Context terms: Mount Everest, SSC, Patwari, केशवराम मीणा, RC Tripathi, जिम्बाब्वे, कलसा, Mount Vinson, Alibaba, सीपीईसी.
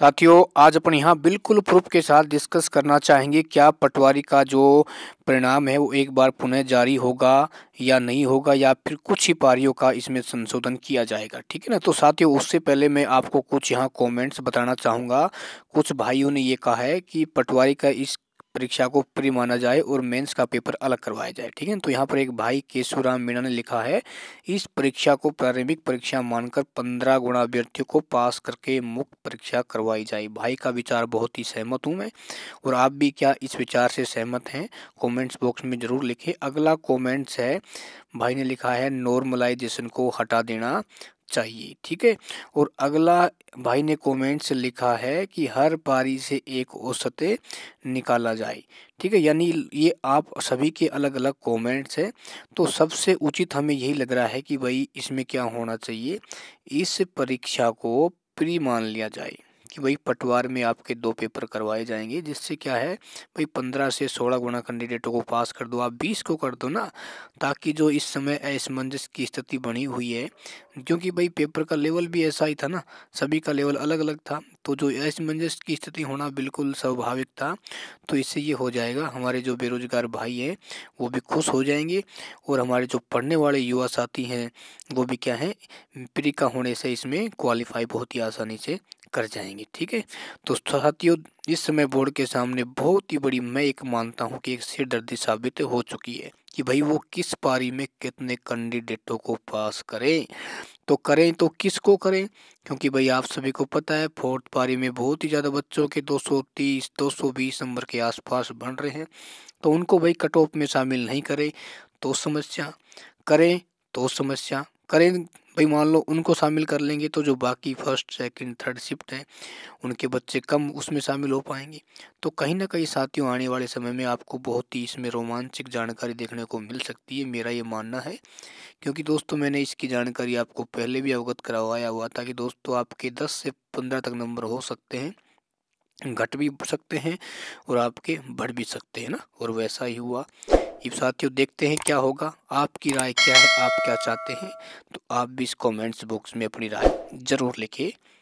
साथियों, आज अपन यहाँ बिल्कुल प्रूफ के साथ डिस्कस करना चाहेंगे क्या पटवारी का जो परिणाम है वो एक बार पुनः जारी होगा या नहीं होगा, या फिर कुछ ही पारियों का इसमें संशोधन किया जाएगा। ठीक है ना। तो साथियों, उससे पहले मैं आपको कुछ यहाँ कमेंट्स बताना चाहूँगा। कुछ भाइयों ने ये कहा है कि पटवारी का इस परीक्षा को प्री माना जाए और मेंस का पेपर अलग करवाया जाए। ठीक है। तो यहाँ पर एक भाई केशवराम मीणा ने लिखा है, इस परीक्षा को प्रारंभिक परीक्षा मानकर 15 गुणा अभ्यर्थियों को पास करके मुक्त परीक्षा करवाई जाए। भाई का विचार बहुत ही सहमत हूँ मैं, और आप भी क्या इस विचार से सहमत हैं? कमेंट्स बॉक्स में ज़रूर लिखें। अगला कॉमेंट्स है, भाई ने लिखा है नॉर्मलाइजेशन को हटा देना चाहिए। ठीक है। और अगला भाई ने कमेंट्स लिखा है कि हर पारी से एक औसत निकाला जाए। ठीक है। यानी ये आप सभी के अलग अलग कमेंट्स हैं। तो सबसे उचित हमें यही लग रहा है कि भाई इसमें क्या होना चाहिए, इस परीक्षा को प्री मान लिया जाए कि भाई पटवार में आपके 2 पेपर करवाए जाएंगे, जिससे क्या है भाई 15 से 16 गुना कैंडिडेटों को पास कर दो, आप 20 को कर दो ना, ताकि जो इस समय असमंजस की स्थिति बनी हुई है, क्योंकि भाई पेपर का लेवल भी ऐसा ही था ना, सभी का लेवल अलग अलग था, तो जो असमंजस की स्थिति होना बिल्कुल स्वाभाविक था। तो इससे ये हो जाएगा, हमारे जो बेरोजगार भाई हैं वो भी खुश हो जाएंगे, और हमारे जो पढ़ने वाले युवा साथी हैं वो भी क्या है प्री का होने से इसमें क्वालिफाई बहुत ही आसानी से कर जाएंगे। ठीक है। तो साथियों, इस समय बोर्ड के सामने बहुत ही बड़ी, मैं एक मानता हूँ कि एक सिरदर्दी साबित हो चुकी है कि भाई वो किस पारी में कितने कैंडिडेटों को पास करें, तो करें तो किसको करें, क्योंकि भाई आप सभी को पता है 4th पारी में बहुत ही ज़्यादा बच्चों के 230 220 नंबर के आसपास बन रहे हैं, तो उनको भाई कट ऑफ में शामिल नहीं करें तो समस्या, करें तो समस्या, करें भाई मान लो उनको शामिल कर लेंगे तो जो बाकी 1st, 2nd, 3rd शिफ्ट हैं उनके बच्चे कम उसमें शामिल हो पाएंगे। तो कहीं ना कहीं साथियों, आने वाले समय में आपको बहुत ही इसमें रोमांचक जानकारी देखने को मिल सकती है, मेरा ये मानना है, क्योंकि दोस्तों मैंने इसकी जानकारी आपको पहले भी अवगत करवाया हुआ था कि दोस्तों आपके 10 से 15 तक नंबर हो सकते हैं, घट भी सकते हैं और आपके बढ़ भी सकते हैं ना, और वैसा ही हुआ। ये साथियों, देखते हैं क्या होगा, आपकी राय क्या है, आप क्या चाहते हैं, तो आप भी इस कमेंट्स बॉक्स में अपनी राय जरूर लिखिए।